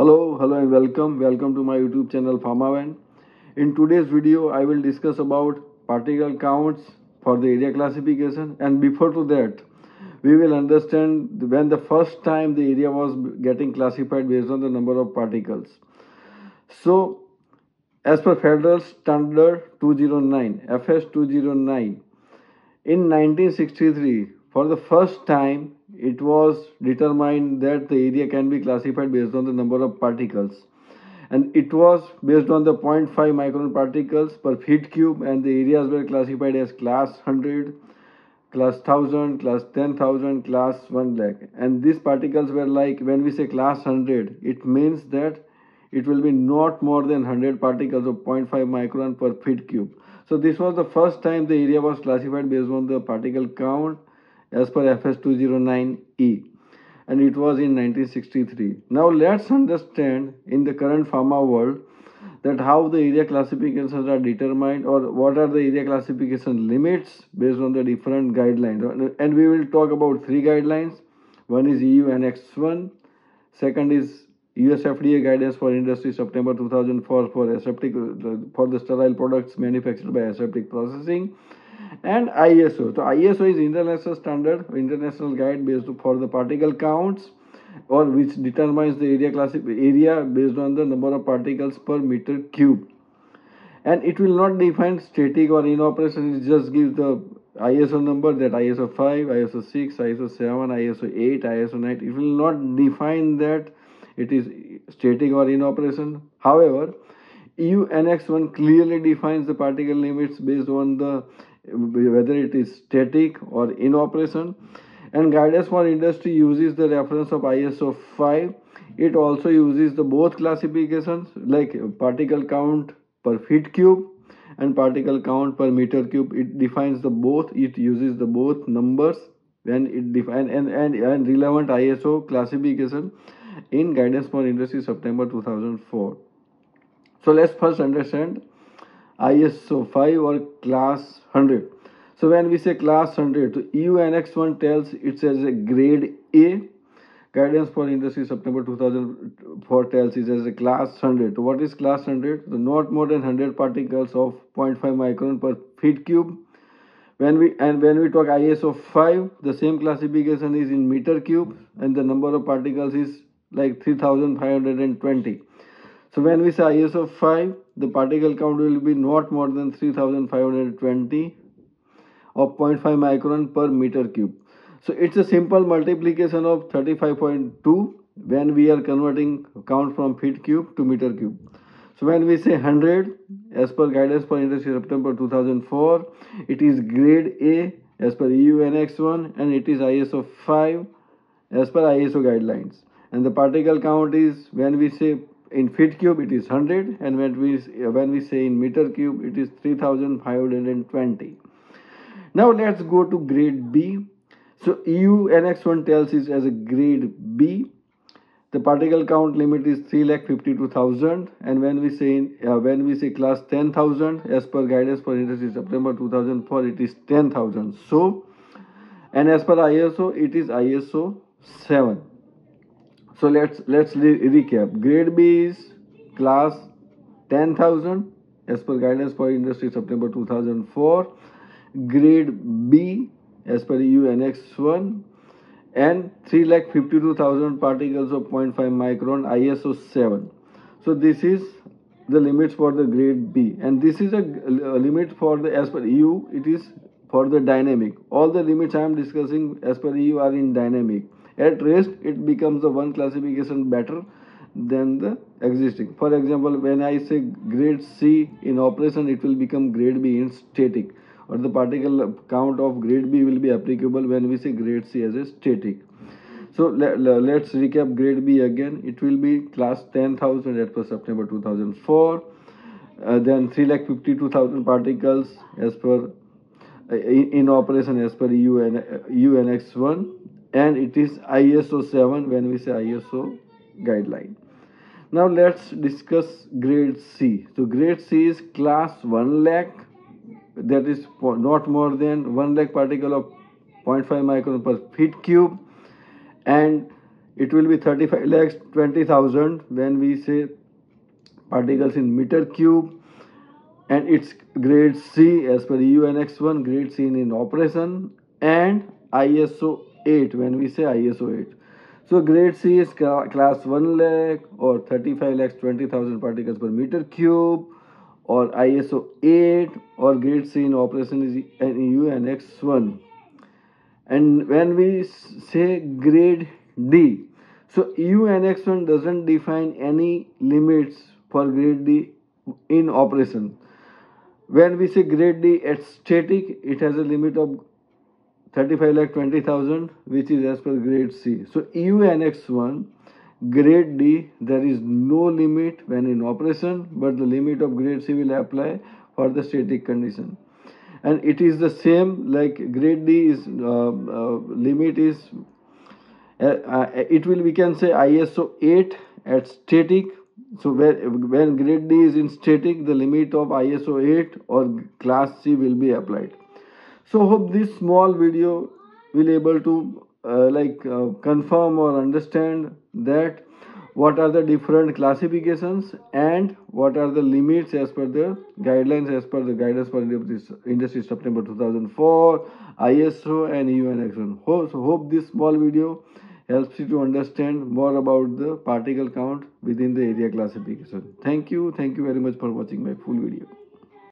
Hello and welcome to my YouTube channel PharMaven. In today's video I will discuss about particle counts for the area classification, and before to that we will understand when the first time the area was getting classified based on the number of particles. So as per Federal Standard 209 FS209 in 1963, for the first time it was determined that the area can be classified based on the number of particles, and it was based on the 0.5 micron particles per feet cube, and the areas were classified as class 100, class 1000, class 10,000, class 1 lakh. And these particles were like, when we say class 100, it means that it will be not more than 100 particles of 0.5 micron per feet cube. So this was the first time the area was classified based on the particle count as per FS209E, and it was in 1963. Now let's understand in the current pharma world that how the area classifications are determined, or what are the area classification limits based on the different guidelines. And we will talk about three guidelines. One is EU Annex 1, second is US FDA guidance for industry September 2004 for the sterile products manufactured by aseptic processing, and ISO. So ISO is international standard, international guide based for the particle counts, or which determines the area based on the number of particles per meter cube. And it will not define static or inoperation. It just gives the ISO number, that ISO 5, ISO 6, ISO 7, ISO 8, ISO 9. It will not define that it is static or in operation. However, EU Annex 1 clearly defines the particle limits based on the whether it is static or in operation, and guidance for industry uses the reference of ISO 5. It also uses the both classifications, like particle count per feet cube and particle count per meter cube. It defines the both, it uses the both numbers when it defines and relevant ISO classification in guidance for industry September 2004. So let's first understand ISO 5 or class 100. So when we say class 100, so EU Annex 1 tells it as a grade A. Guidance for industry September 2004 tells it as a class 100. So what is class 100? So not more than 100 particles of 0.5 micron per feet cube. When we talk ISO 5, the same classification is in meter cube, and the number of particles is like 3520. So when we say ISO 5, the particle count will be not more than 3520 of 0.5 micron per meter cube. So it's a simple multiplication of 35.2 when we are converting count from feet cube to meter cube. So when we say 100 as per guidance for industry September 2004, it is grade A as per EU Annex 1, and it is ISO 5 as per ISO guidelines. And the particle count is, when we say in feet cube, it is 100, and when we say in meter cube, it is 3520. Now let's go to grade B. So EU Annex 1 tells it as a grade B. The particle count limit is 352,000, and when we say class 10,000 as per guidance for industry September 2004, it is 10,000. So, and as per ISO, it is ISO 7. So let's recap. Grade B is class 10,000 as per guidance for industry September 2004. Grade B as per EU Annex 1. And 352,000 particles of 0.5 micron ISO 7. So this is the limits for the grade B, and this is a limit for the, as per EU, it is for the dynamic. All the limits I am discussing as per EU are in dynamic. At rest, it becomes the one classification better than the existing. For example, when I say grade C in operation, it will become grade B in static, or the particle count of grade B will be applicable when we say grade C as a static. So let's recap grade B again. It will be class 10,000 as per September 2004, then 352,000 particles as per in operation as per EU Annex 1, and it is ISO 7 when we say ISO guideline. Now let's discuss grade C. So grade C is class 1 lakh. That is not more than 1 lakh particle of 0.5 micron per feet cube, and it will be 35,20,000 when we say particles in meter cube, and it's grade C as per EU Annex 1, grade C in operation, and ISO 8 when we say ISO 8. So grade C is class 1 lakh or 35,20,000 particles per meter cube, or ISO 8, or grade C in operation is EU Annex 1. And when we say grade D, so EU Annex 1 doesn't define any limits for grade D in operation. When we say grade D at static, it has a limit of 35,20,000, which is as per grade C. So EU Annex 1, grade D, there is no limit when in operation, but the limit of grade C will apply for the static condition. And it is the same like grade D is limit is it will, we can say ISO 8 at static. So when grade D is in static, the limit of ISO 8 or class C will be applied. So hope this small video will able to confirm or understand that what are the different classifications and what are the limits as per the guidelines, as per the guidance for industry September 2004, ISO and EU Annex 1. So hope this small video helps you to understand more about the particle count within the area classification. Thank you. Thank you very much for watching my full video.